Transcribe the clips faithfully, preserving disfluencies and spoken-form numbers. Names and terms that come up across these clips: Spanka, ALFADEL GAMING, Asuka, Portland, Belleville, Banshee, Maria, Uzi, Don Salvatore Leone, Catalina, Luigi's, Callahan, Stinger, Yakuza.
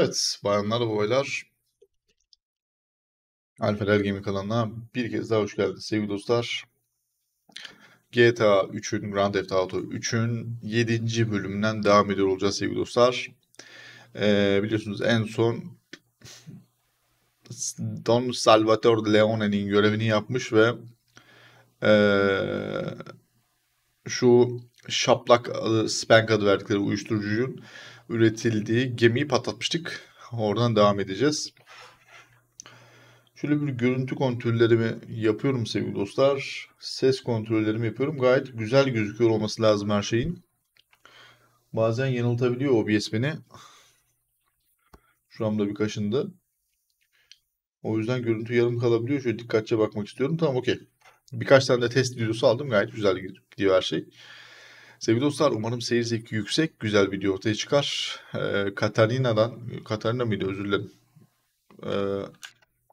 Evet, bayanlar ve baylar, ALFADEL GAMING kanalına bir kez daha hoş geldiniz sevgili dostlar. G T A üçün, Grand Theft Auto üçün yedinci bölümünden devam ediyor olacağız sevgili dostlar. Ee, biliyorsunuz en son Don Salvatore Leone'nin görevini yapmış ve ee, şu şaplak Spanka adı verdikleri uyuşturucunun üretildiği gemiyi patlatmıştık. Oradan devam edeceğiz. Şöyle bir görüntü kontrollerimi yapıyorum sevgili dostlar. Ses kontrollerimi yapıyorum. Gayet güzel gözüküyor olması lazım her şeyin. Bazen yanıltabiliyor O B S beni. Şuramda bir kaşındı. O yüzden görüntü yarım kalabiliyor. Şöyle dikkatçe bakmak istiyorum. Tamam, okey. Birkaç tane de test videosu aldım. Gayet güzel gidiyor her şey. Sevgili dostlar, umarım seyir zevki yüksek, güzel video ortaya çıkar. Ee, Catalina'dan, Catalina mıydı, özür dilerim. Ee,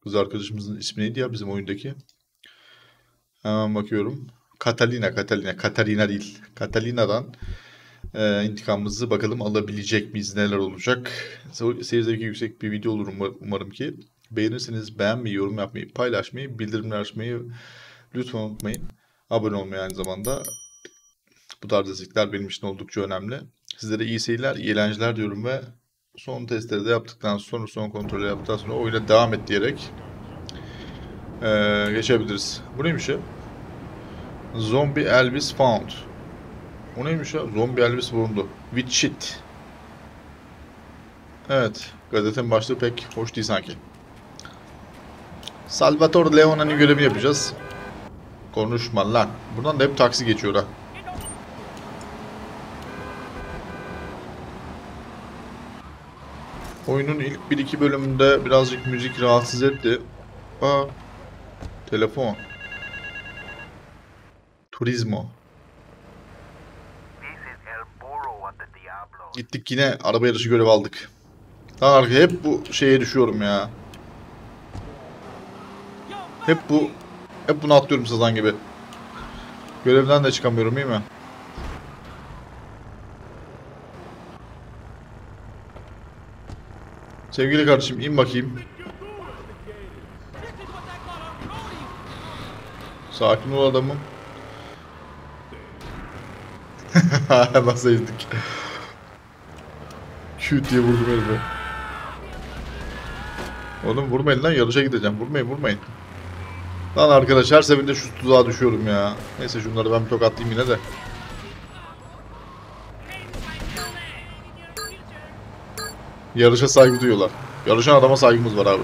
kız arkadaşımızın ismi neydi ya bizim oyundaki? Hemen bakıyorum. Catalina, Catalina, Catalina değil. Catalina'dan e, intikamımızı bakalım alabilecek miyiz, neler olacak. Seyir zevki yüksek bir video olur umar umarım ki. Beğenirseniz beğenmeyi, yorum yapmayı, paylaşmayı, bildirimler açmayı lütfen unutmayın. Abone olmayı aynı zamanda. Bu tarz destekler benim için oldukça önemli. Sizlere iyi seyirler, iyi eğlenceler diyorum ve son testleri de yaptıktan sonra, son kontrolü yaptıktan sonra oyuna devam et diyerek ee, geçebiliriz. Bu neymiş ya? Zombie Elvis found. O neymiş ya? Zombie Elvis bulundu. With shit. Evet, gazetenin başlığı pek hoş değil sanki. Salvatore Leone'nin görevini yapacağız. Konuşma lan. Buradan da hep taksi geçiyor ha. Oyunun ilk bir iki bölümünde birazcık müzik rahatsız etti. Aa, telefon. Turismo. Gittik yine araba yarışı görevi aldık. Lan hep bu şeye düşüyorum ya. Hep bu, hep bunu atlıyorum sazan gibi. Görevden de çıkamıyorum, değil mi? Sevgili kardeşim, in bakayım. Sakin ol adamım. Nasıl ezdik. Şut diye vurdum herife. Oğlum vurmayın lan, yarışa gideceğim. Vurmayın vurmayın. Lan arkadaş, her seferinde şu tuzağa düşüyorum ya. Neyse, şunları ben bir tokatlayayım yine de. Yarışa saygı duyuyorlar. Yarışan adama saygımız var abi.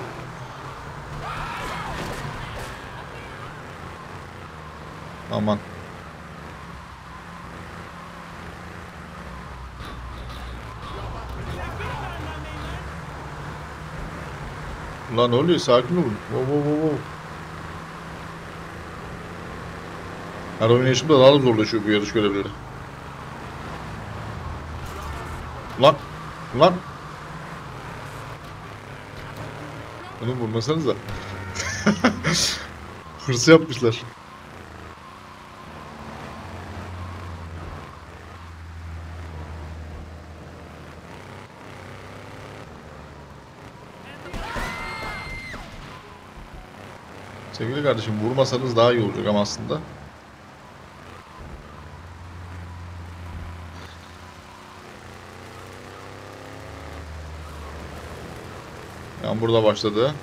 Aman. Ulan ne oluyor? Sakin olun. Wow wow wow wow. Her oynayışımda daha da zorlaşıyor bu yarış görevleri. Ulan. Ulan. Onu vurmasanız da. Hırsı yapmışlar. Sevgili kardeşim, vurmasanız daha iyi olacak ama aslında. Yani burada başladı.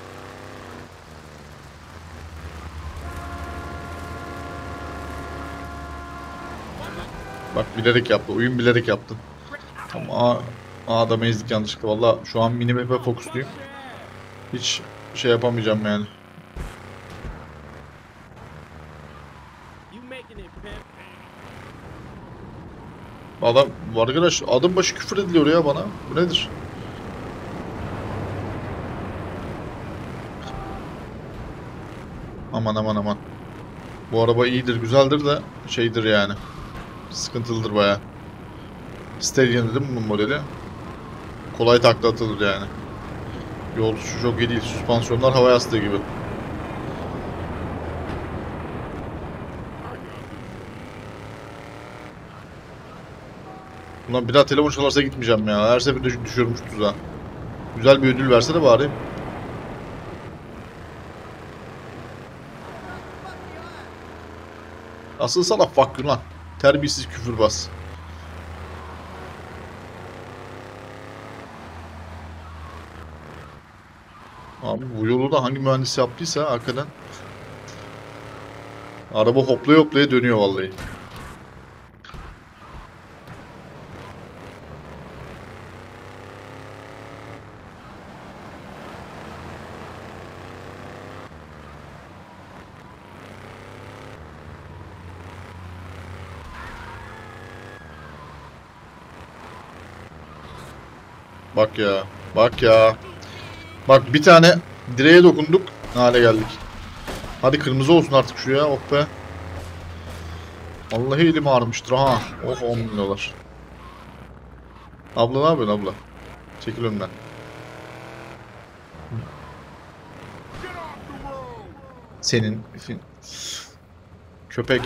Bak bilerek yaptı. Oyun bilerek yaptı. Tam A, A adamı ezdik yanlışlıkla. Valla şu an mini map'e fokusluyum. Hiç şey yapamayacağım yani. Adam, arkadaş adım başı küfür ediliyor ya bana. Bu nedir? Aman aman aman. Bu araba iyidir, güzeldir de şeydir yani. Sıkıntılıdır baya. Stallion dedim bunun modeli. Kolay takla atılır yani. Yol tutuşu çok iyi değil. Süspansiyonlar hava yastığı gibi. Ulan bir daha telefon çalarsa gitmeyeceğim ya. Her seferinde düşüyorum şu tuzağa. Güzel bir ödül verse de bari. Asıl sana fuck lan. Terbiyesiz küfürbaz. Abi bu yolu da hangi mühendis yaptıysa arkadan. Araba hoplaya hoplaya dönüyor vallahi. Bak ya, bak ya. Bak bir tane direğe dokunduk, hale geldik. Hadi kırmızı olsun artık şu ya, oh be. Vallahi elim ağrımıştır ha. Oh, on bin dolar. Abla ne yapıyorsun abla? Çekil önümden. Senin köpek.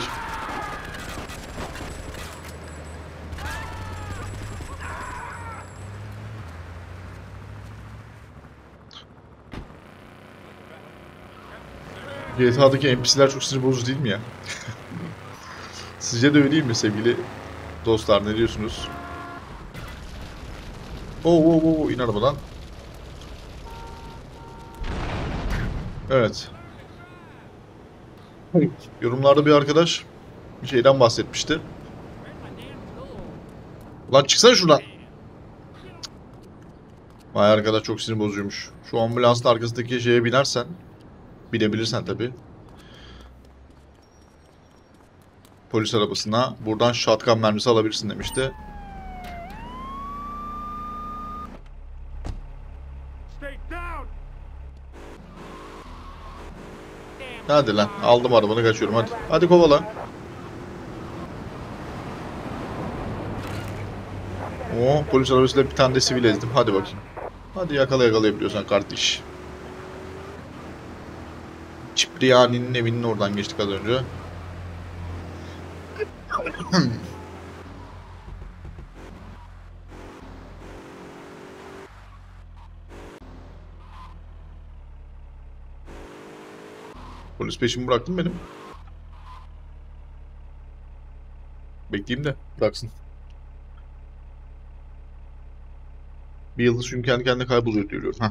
G T A'daki N P C'ler çok sinir bozucu değil mi ya? Sizce de öyle değil mi sevgili dostlar, ne diyorsunuz? Oo oo oo, in arabadan. Evet. Hayır. Yorumlarda bir arkadaş bir şeyden bahsetmişti. Ulan çıksana şuradan. Vay arkadaş, çok sinir bozucuymuş. Şu ambulansın arkasındaki şeye binersen, bilebilirsen tabi. Polis arabasına buradan shotgun mermisi alabilirsin demişti. Hadi lan, aldım arabanı, kaçıyorum hadi. Hadi kovala. Oo, polis arabasıyla bir tane de sivil ezdim. Hadi bakayım. Hadi yakala, yakalayabiliyorsan kardeş. Cipriani'nin evinin oradan geçtik az önce. Polis peşimi bıraktın benim. Bekleyeyim de bıraksın. Bir yıldız çünkü kendi kendine kayboluyor diyorum. Heh.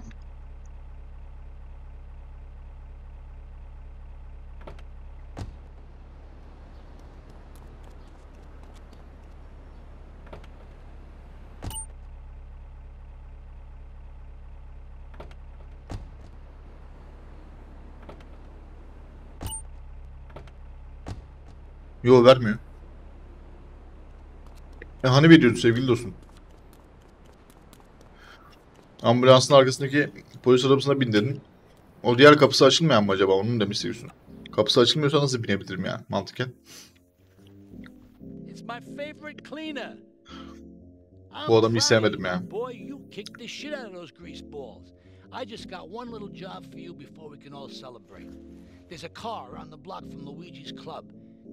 Yo, vermiyor. E hani veriyordu sevgili dostum. Ambulansın arkasındaki polis arabasına bin dedin. O diğer kapısı açılmayan mı acaba? Onu mu demiş seviyorsun? Kapısı açılmıyorsa nasıl binebilirim yani mantıken? Bu adamı hiç sevmedim ya.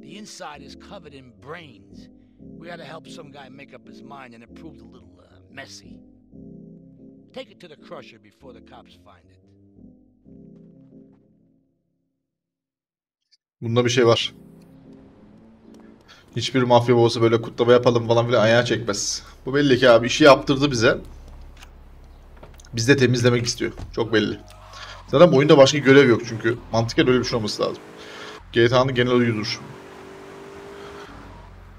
The inside is covered in brains. We had to help some guy make up his mind, and it proved a little uh, messy. Take it to the crusher before the cops find it. Bunda bir şey var. Hiçbir mafya babası böyle kutlama yapalım falan bile ayağa çekmez. Bu belli ki abi işi yaptırdı bize. Biz de temizlemek istiyor. Çok belli. Zaten oyunda başka görev yok çünkü. Mantıken öyle bir şey olması lazım. G T A'nın genel oyudur.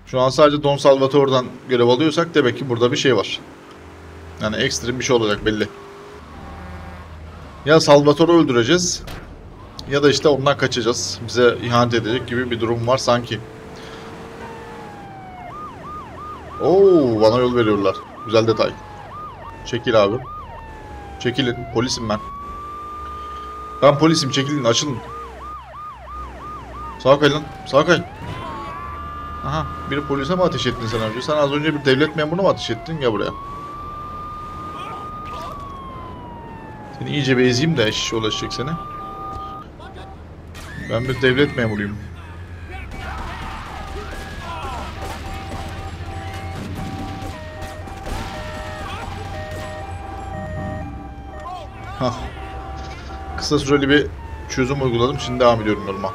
Şu an sadece Don Salvatore'dan görev alıyorsak demek ki burada bir şey var. Yani ekstrem bir şey olacak belli. Ya Salvatore'u öldüreceğiz ya da işte ondan kaçacağız. Bize ihanet edecek gibi bir durum var sanki. Oo, bana yol veriyorlar. Güzel detay. Çekil abi. Çekilin. Polisim ben. Ben polisim. Çekilin. Açılın. Sağa kay lan, sağa kay. Aha, biri polise mi ateş ettin sen önce? Sen az önce bir devlet memuruna mı ateş ettin? Gel buraya. Seni iyice bir ezeyim de eşşe ulaşacak seni. Ben bir devlet memuruyum. Hah. Kısa süreli bir çözüm uyguladım. Şimdi devam ediyorum normal.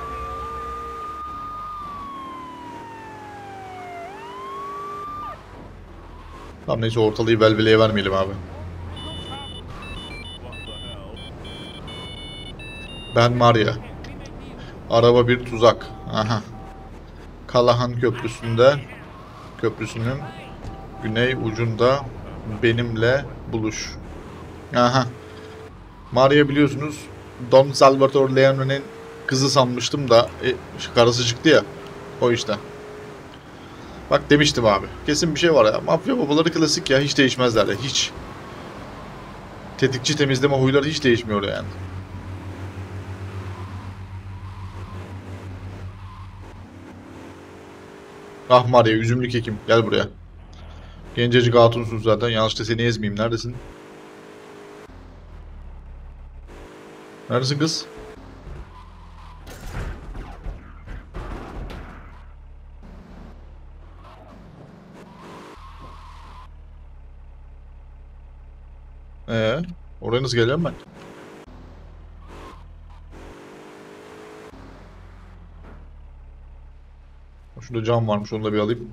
Tamam neyse, ortalığı Belleville'ye vermeyelim abi. Ben Maria. Araba bir tuzak. Aha. Callahan köprüsünde, köprüsünün güney ucunda benimle buluş. Aha. Maria biliyorsunuz Don Salvatore Leone'nin kızı sanmıştım da e, karısı çıktı ya. O işte. Bak demiştim abi. Kesin bir şey var ya. Mafya babaları klasik ya. Hiç değişmezler ya. Hiç. Tetikçi temizleme huyları hiç değişmiyor yani. Ah Maria, üzümlük hekim. Gel buraya. Gencecik hatunsun zaten. Yanlışta seni ezmeyeyim. Neredesin? Neredesin kız? Ee, oraya nasıl geleceğim ben? Şurada cam varmış, onu da bir alayım.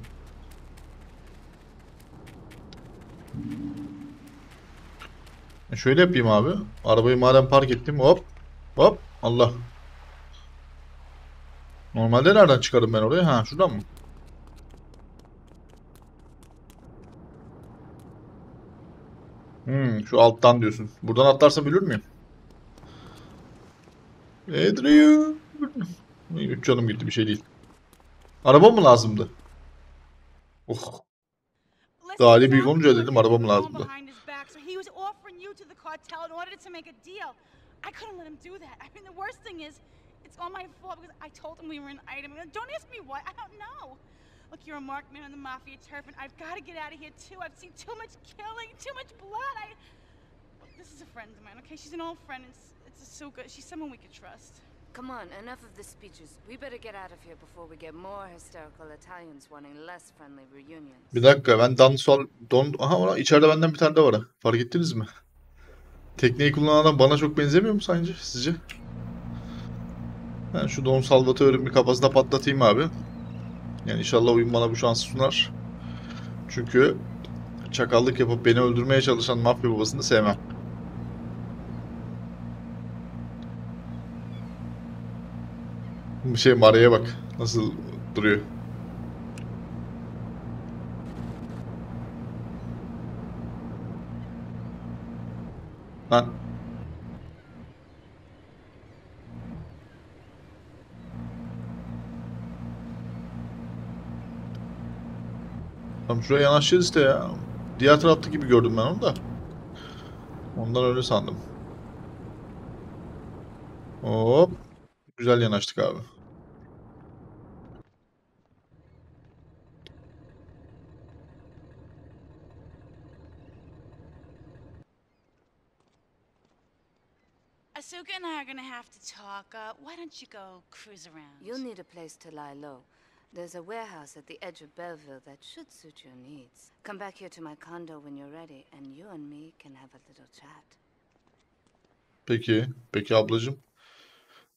E şöyle yapayım abi. Arabayı madem park ettim, hop hop Allah. Normalde nereden çıkarım ben oraya? Ha, şuradan mı? Hmm, şu alttan diyorsun. Buradan atlarsam ölür müyüm? Adrian. Üç canım gitti, bir şey değil. Araba mı lazımdı? Oh. Dali büyük olunca dedim araba mı lazımdı? Come on, enough of the speeches. We better get out of here before we get more hysterical Italians wanting less friendly reunions. Bir dakika, ben Don Sol Don aha içeride benden bir tane de var. Fark ettiniz mi? Tekneyi kullanan adam bana çok benzemiyor mu sence? Sizce? Ben şu Don Salvatore'un bir kafasına patlatayım abi. Yani inşallah oyun bana bu şansı sunar. Çünkü çakallık yapıp beni öldürmeye çalışan mafya babasını sevmem. Bir şey Maria'ya bak. Nasıl duruyor. Lan. Tamam şuraya yanaşacağız işte ya. Diğer tarafta gibi gördüm ben onu da. Ondan öyle sandım. Hop. Güzel yanaştık abi. Asuka and I are going to have to talk. Uh, why don't you go cruise around? You'll need a place to lie low. There's a warehouse at the edge of Belleville that should suit your needs. Come back here to my condo when you're ready and you and me can have a little chat. Peki, peki ablacığım.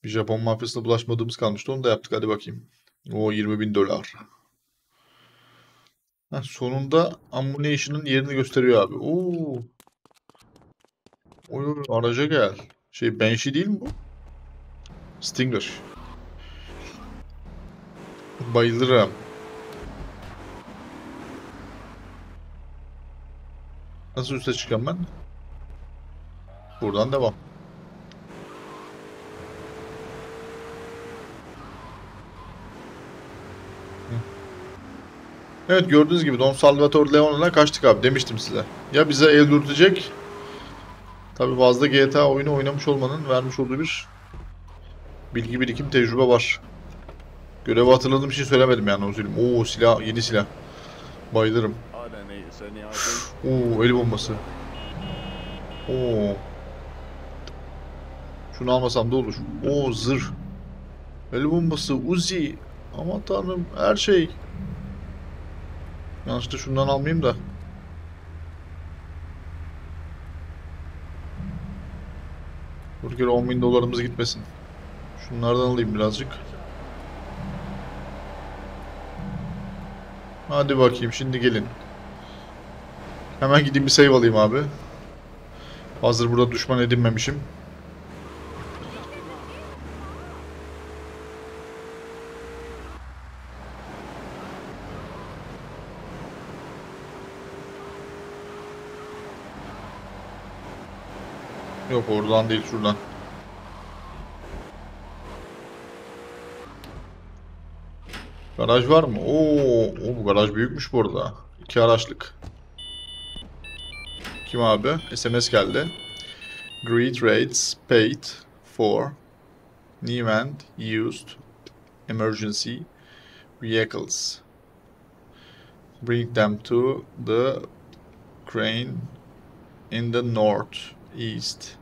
Bir Japon mafyasına bulaşmadığımız kalmıştı. Onu da yaptık. Hadi bakayım. O yirmi bin dolar. Heh, sonunda ammunition'ın yerini gösteriyor abi. Oo. Oy, araca gel. Şey Banshee değil mi bu? Stinger. Bayılırım. Nasıl üste çıkacağım ben? Buradan devam. Evet, gördüğünüz gibi Don Salvatore Leone'la kaçtık abi, demiştim size. Ya bize el dürtecek. Tabi bazı G T A oyunu oynamış olmanın vermiş olduğu bir bilgi birikim, tecrübe var. Görevi hatırladığım şey söylemedim yani, o söyleyeyim. Oo silah, yeni silah. Bayılırım. Oo el bombası. Oo. Şunu almasam da olur. Oo zırh. El bombası, Uzi. Aman tanrım, her şey. Yanlışta şundan almayayım da. Dur gel on bin dolarımız gitmesin. Şunlardan alayım birazcık. Hadi bakayım şimdi gelin. Hemen gideyim bir save alayım abi. Hazır burada düşman edinmemişim. Yok oradan değil şuradan. Garaj var mı? Oo, bu garaj büyükmüş bu arada. İki araçlık. Kim abi? S M S geldi. Great rates paid for new and used emergency vehicles. Bring them to the crane in the north east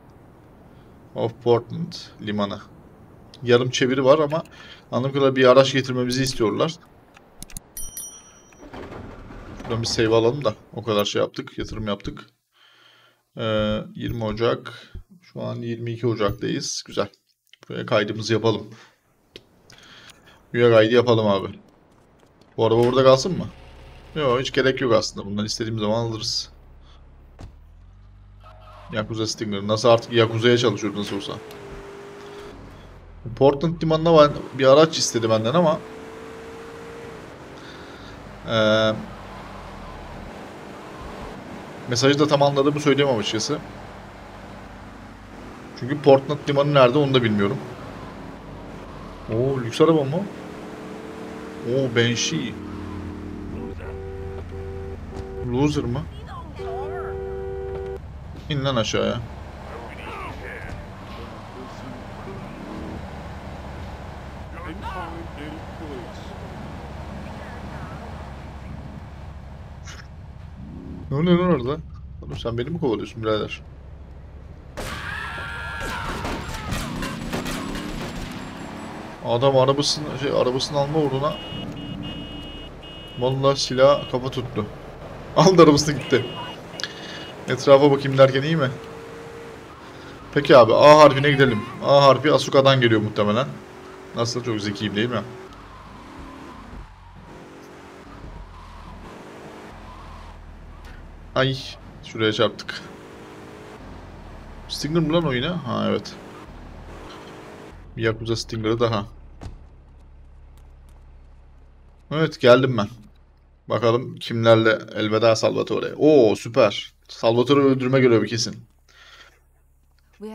of Portland limanı. Yarım çeviri var ama anladığım kadarıyla bir araç getirmemizi istiyorlar. Şuradan bir save alalım da o kadar şey yaptık, yatırım yaptık. Ee, yirmi Ocak, şu an yirmi iki Ocak'tayız. Güzel. Buraya kaydımızı yapalım. Üye kaydı yapalım abi. Bu araba burada kalsın mı? Yok, hiç gerek yok aslında. Bundan istediğim zaman alırız. Yakuza Stinger. Nasıl artık Yakuza'ya çalışıyor nasıl olsa. Portland limanına ben bir araç istedi benden ama ee, mesajı da tam anladığımı söyleyemem açıkçası. Çünkü Portland limanı nerede onu da bilmiyorum. Oo, lüks araba mı? Oo, Banshee. Loser mı? İn lan aşağıya. Ne oluyor lan orada? Oğlum sen beni mi kovalıyorsun birader? Adam arabasını, şey, arabasını alma uğruna vallahi silah kafa tuttu. Aldı arabasını gitti. Etrafa bakayım derken iyi mi? Peki abi A harfine gidelim. A harfi Asuka'dan geliyor muhtemelen. Nasıl çok zekiyim değil mi? Ay şuraya çarptık. Stinger mı lan o yine? Ha evet. Bir Yakuza Stinger'ı daha. Evet geldim ben. Bakalım kimlerle elveda Salvatore. Oo süper. Salvatore'u öldürme görevi kesin. Doğru.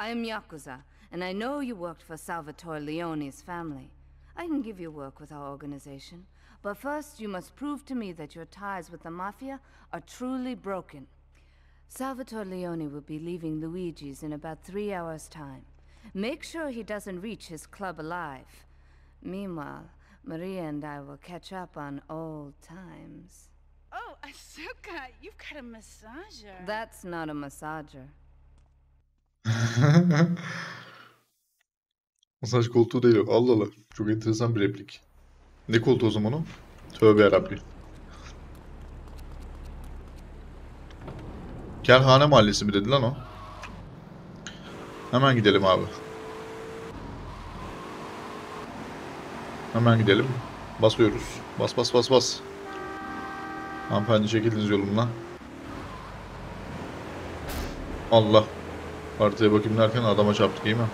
I am Yakuza, and I know you worked for Salvatore Leone's family. I can give you work with our organization, but first you must prove to me that your ties with the Mafia are truly broken. Salvatore Leone will be leaving Luigi's in about three hours' time. Make sure he doesn't reach his club alive. Meanwhile, Maria and I will catch up on old times. Oh, Asuka, you've got a massager. That's not a massager. Masaj koltuğu değil o. Allah Allah. Çok enteresan bir replik. Ne koltuğu o zaman o? Tövbe yarabbi. Callahan mahallesi mi dedi lan o? Hemen gidelim abi. Hemen gidelim. Basıyoruz. Bas bas bas bas. Hanımefendi çekildiniz yolumla. Allah. Haritaya bakayım derken adama çarptık değil mi?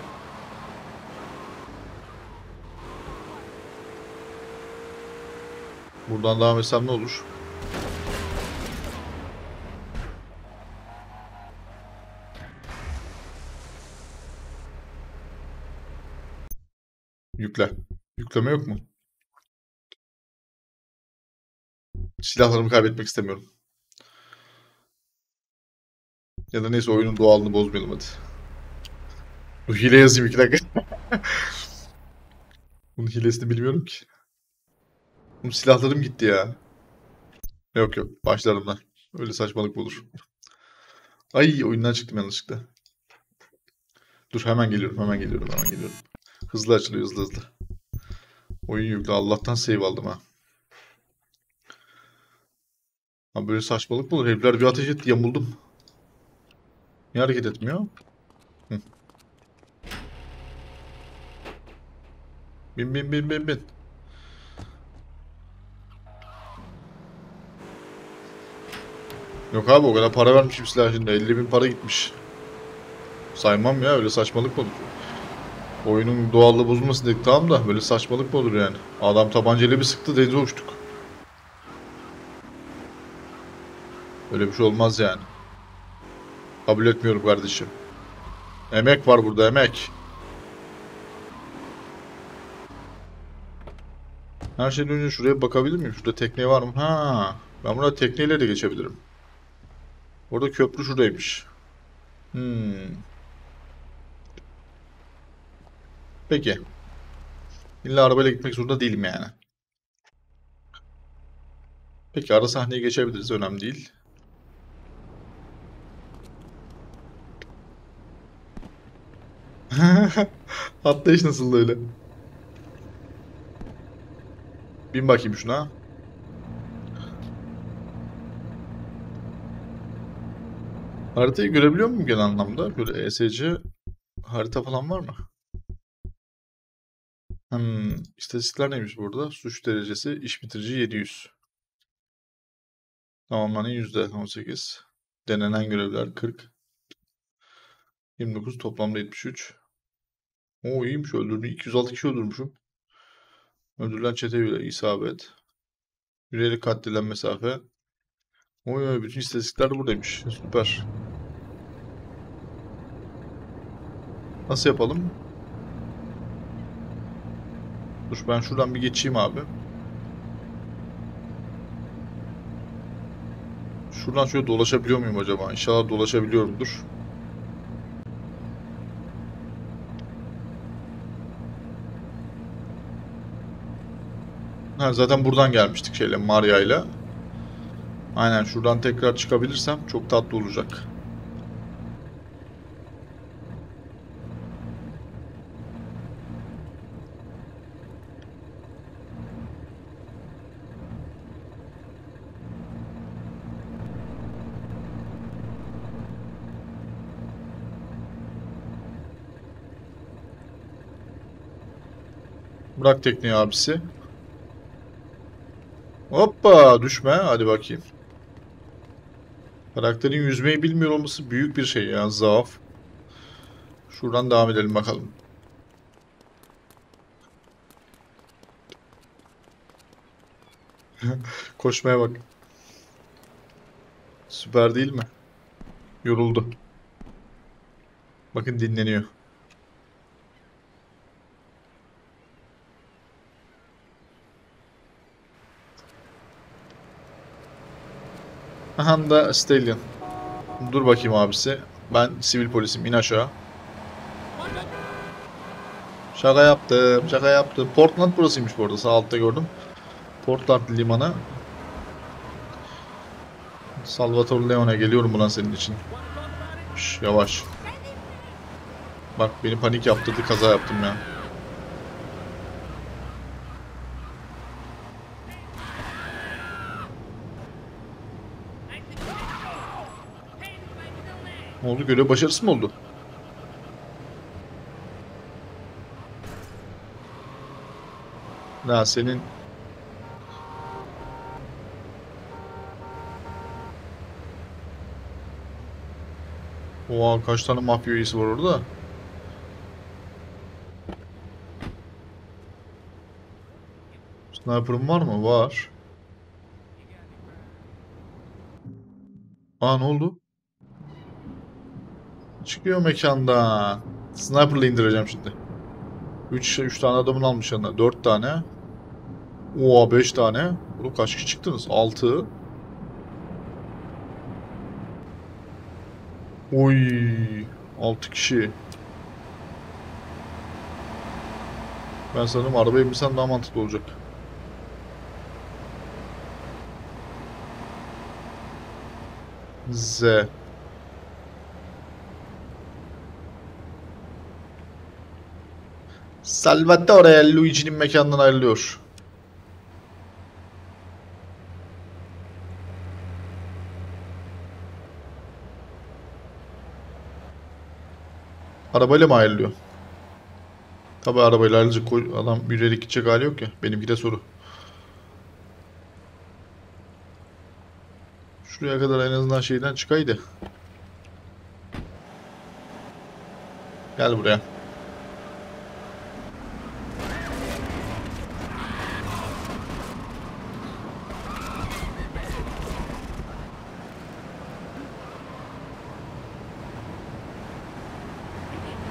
Buradan devam etsem ne olur? Yükle. Yükleme yok mu? Silahlarımı kaybetmek istemiyorum. Ya da neyse oyunun doğalını bozmayalım hadi. Bu hile yazayım iki dakika. Bunun hilesini bilmiyorum ki. Bunun silahlarım gitti ya. Yok yok başlarım lan. Öyle saçmalık olur. Ay oyundan çıktım yanlışlıkla. Dur hemen geliyorum hemen geliyorum hemen geliyorum. Hızlı açılıyor hızlı hızlı. Oyun yüklü Allah'tan save aldım ha. Abi böyle saçmalık mı olur? Herifler bir ateş etti, yamuldum. Niye hareket etmiyor? Hı. Bin bin bin bin bin. Yok abi, o kadar para vermişim silah şimdi. elli bin para gitmiş. Saymam ya, öyle saçmalık mı olur? Oyunun doğallığı bozulmasın dedik, tamam da böyle saçmalık mı olur yani? Adam tabancayla bir sıktı, denize uçtuk. Öyle bir şey olmaz yani. Kabul etmiyorum kardeşim. Emek var burada, emek. Her şeyden önce şuraya bakabilir miyim? Şurada tekne var mı? Ha, ben burada tekneyle de geçebilirim. Orada köprü şuradaymış. Hmm. Peki. İlla arabayla gitmek zorunda değilim yani. Peki, ara sahneye geçebiliriz, önemli değil. Atlayış nasıl öyle? Bin bakayım şuna. Haritayı görebiliyor muyum genel anlamda? Böyle E S C harita falan var mı? Hmm, istatistikler neymiş burada? Suç derecesi, iş bitirici yedi yüz. Tamamlanan yüzde on sekiz. Denenen görevler kırk. yirmi dokuz, toplamda yetmiş üç. Oo, iyiymiş, öldürdüm. iki yüz altı kişi öldürmüşüm. Öldürülen çete üyeleri, isabet. Yüreğiyle katledilen mesafe. Oy, bütün istatistikler de buradaymış. Süper. Nasıl yapalım? Dur ben şuradan bir geçeyim abi. Şuradan şöyle dolaşabiliyor muyum acaba? İnşallah dolaşabiliyorumdur. Ha, zaten buradan gelmiştik şeyle, Maria ile. Aynen, şuradan tekrar çıkabilirsem çok tatlı olacak. Bırak tekneyi abisi. Hoppa, düşme hadi bakayım. Karakterin yüzmeyi bilmiyor olması büyük bir şey ya, zaaf. Şuradan devam edelim bakalım. Koşmaya bak. Süper değil mi? Yoruldu. Bakın dinleniyor. Aha da Stallion. Dur bakayım abisi. Ben sivil polisim. İn aşağı. Şaka yaptım. Şaka yaptım. Portland burasıymış bu arada. Sağ altta gördüm. Portland limanı. Salvatore Leone, geliyorum ulan senin için. Şş, yavaş. Bak beni panik yaptırdı. Kaza yaptım ya. Ne oldu? Görev başarısı mı oldu? Ya senin... Oha, kaç tane mafya üyesi var orada? Sniper'ım var mı? Var. Aa, ne oldu? Çıkıyor mekanda. Sniper'la indireceğim şimdi. üç tane adamın almış yanına. dört tane. Oo, beş tane. Oğlum kaç kişi çıktınız? altı. Oy, altı kişi. Ben sanırım arabaya binsen daha mantıklı olacak. Z. Salvatore Luigi'nin mekanından ayrılıyor. Arabayla mı ayrılıyor? Tabi arabayla ayrılacak. Adam yürüyerek gidecek hali yok ya. Benimki de soru. Şuraya kadar en azından şeyden çıkaydı. Gel buraya.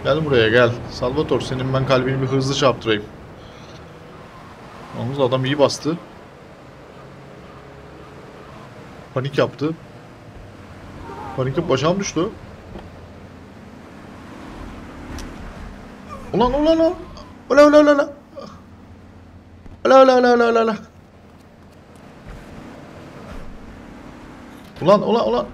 Gel buraya gel. Salvatore, senin ben kalbini bir hızlı çarptırayım. Yalnız adam iyi bastı. Panik yaptı. Panik yapıp başağım düştü. Ulan ulan ulan. Ola ola ola ola. Ola ola ola ola ola. Ulan ulan ulan.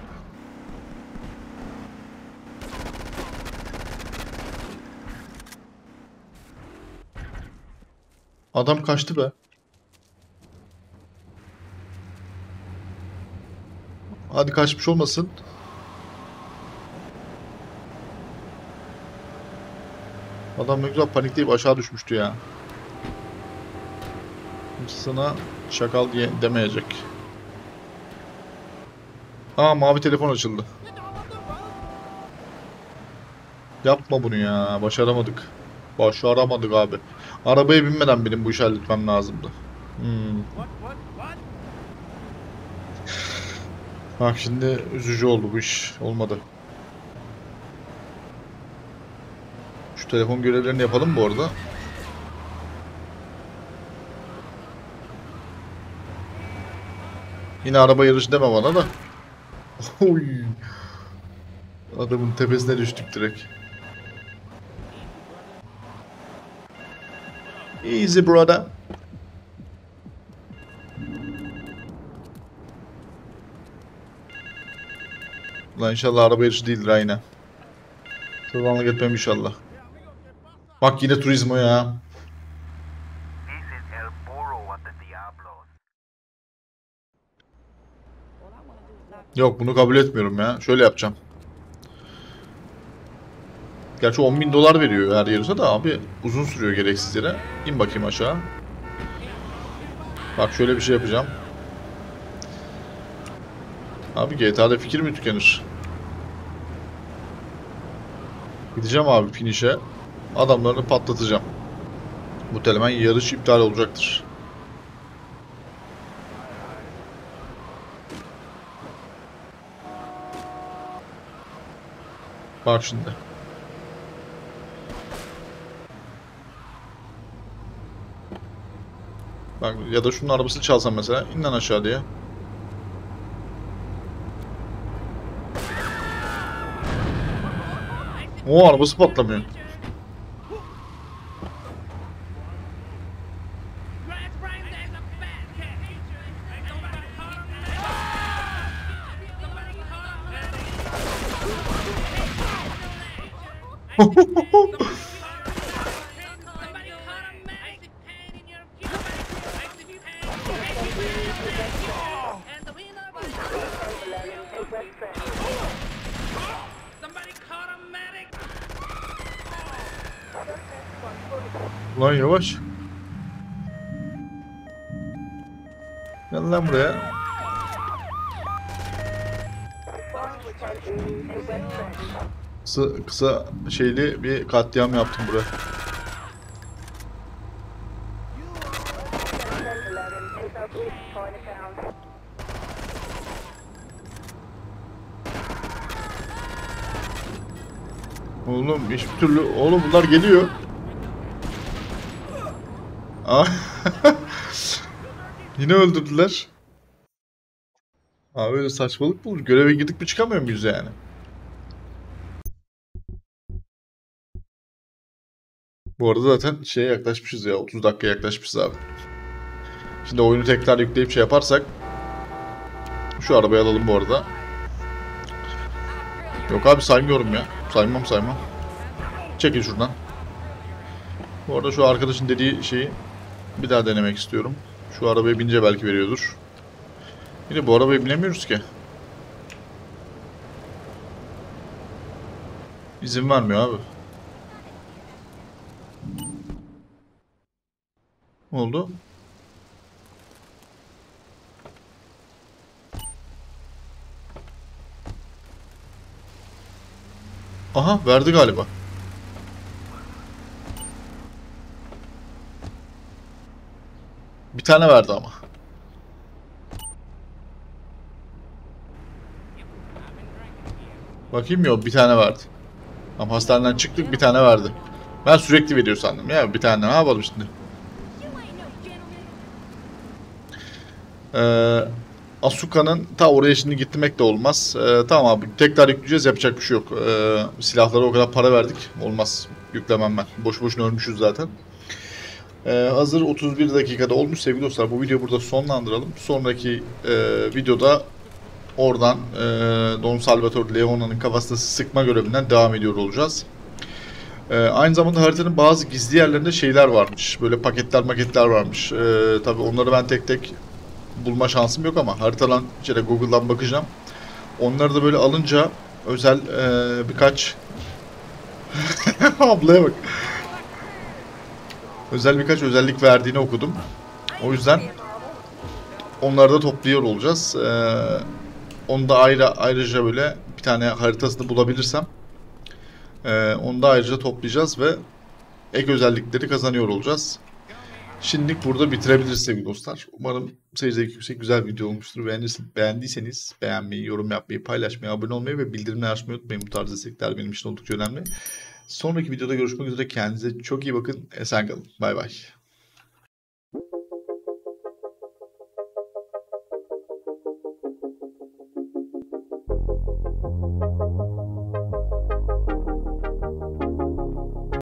Adam kaçtı be. Hadi kaçmış olmasın. Adam ne güzel panikleyip aşağı düşmüştü ya. Kimse sana şakal diye demeyecek. Aa, mavi telefon açıldı. Yapma bunu ya. Başaramadık. Başaramadık abi. Arabaya binmeden benim bu işi halletmem lazımdı. Hmm. Bak şimdi üzücü oldu bu iş. Olmadı. Şu telefon görevlerini yapalım bu arada. Yine araba yarışı deme bana da. Oy. Adamın tepesine düştük direkt. Easy brother. Ulan inşallah araba yarışı değildir aynen. Tırmanlık etmem inşallah. Bak yine turizmo ya. Yok, bunu kabul etmiyorum ya. Şöyle yapacağım. Gerçi on bin dolar veriyor her yarışa da abi, uzun sürüyor gereksiz yere. İn bakayım aşağı. Bak şöyle bir şey yapacağım. Abi G T A'da fikir mi tükenir? Gideceğim abi finişe. Adamlarını patlatacağım. Muhtemelen yarış iptal olacaktır. Bak şimdi. Bak, ya da şunun arabasını çalsam mesela. İn lan aşağı diye. O arabası patlamıyor. Lan yavaş. Gel lan buraya. Kısa, kısa şeyli bir katliam yaptım buraya. Oğlum hiçbir türlü... Oğlum bunlar geliyor. Yine öldürdüler. Abi öyle saçmalık mı olur? Göreve girdik mi çıkamıyor muyuz yani? Bu arada zaten şeye yaklaşmışız ya. otuz dakika yaklaşmışız abi. Şimdi oyunu tekrar yükleyip şey yaparsak. Şu arabayı alalım bu arada. Yok abi saymıyorum ya. Saymam saymam. Çekil şuradan. Bu arada şu arkadaşın dediği şeyi bir daha denemek istiyorum. Şu arabaya binince belki veriyordur. Yine bu arabaya binemiyoruz ki. İzin vermiyor abi. mı oldu? Aha, verdi galiba. Bir tane verdi ama. Bakayım, yok, bir tane verdi. Tam hastaneden çıktık, bir tane verdi. Ben sürekli veriyor sandım ya, bir tane. Ne yapalım şimdi? Ee, Asuka'nın ta oraya şimdi gitmek de olmaz. Ee, tamam abi, tekrar yükleyeceğiz, yapacak bir şey yok. Ee, silahlara o kadar para verdik, olmaz, yüklemem ben. Boş boşuna ölmüşüz zaten. Ee, hazır otuz bir dakikada olmuş sevgili dostlar, bu videoyu burada sonlandıralım. Sonraki e, videoda oradan e, Don Salvatore Leone'nin kafasına sıkma görevinden devam ediyor olacağız. Ee, aynı zamanda haritanın bazı gizli yerlerinde şeyler varmış, böyle paketler maketler varmış. Ee, tabii onları ben tek tek bulma şansım yok ama haritadan içeri Google'dan bakacağım. Onları da böyle alınca özel e, birkaç ablaya bak. Özel birkaç özellik verdiğini okudum. O yüzden onları da topluyor olacağız. Ee, onu da ayrı, ayrıca böyle bir tane haritasını bulabilirsem e, onu da ayrıca toplayacağız ve ek özellikleri kazanıyor olacağız. Şimdilik burada bitirebiliriz sevgili dostlar. Umarım seyircilik yüksek güzel bir video olmuştur. Beğendiyseniz beğenmeyi, yorum yapmayı, paylaşmayı, abone olmayı ve bildirimleri açmayı unutmayın. Bu tarz destekler benim için oldukça önemli. Sonraki videoda görüşmek üzere. Kendinize çok iyi bakın. Esen kalın. Bay bay.